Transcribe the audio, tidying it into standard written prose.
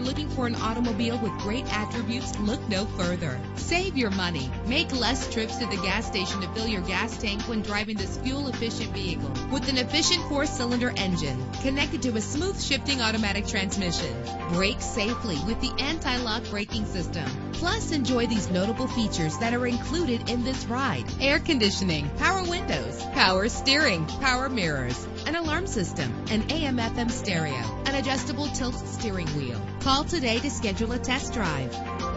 you're looking for an automobile with great attributes, look no further. Save your money. Make less trips to the gas station to fill your gas tank when driving this fuel-efficient vehicle. With an efficient 4-cylinder engine connected to a smooth shifting automatic transmission. Brake safely with the anti-lock braking system. Plus, enjoy these notable features that are included in this ride. Air conditioning, power windows, power steering, power mirrors, an alarm system, an AM/FM stereo, an adjustable tilt steering wheel. Call today to schedule a test drive.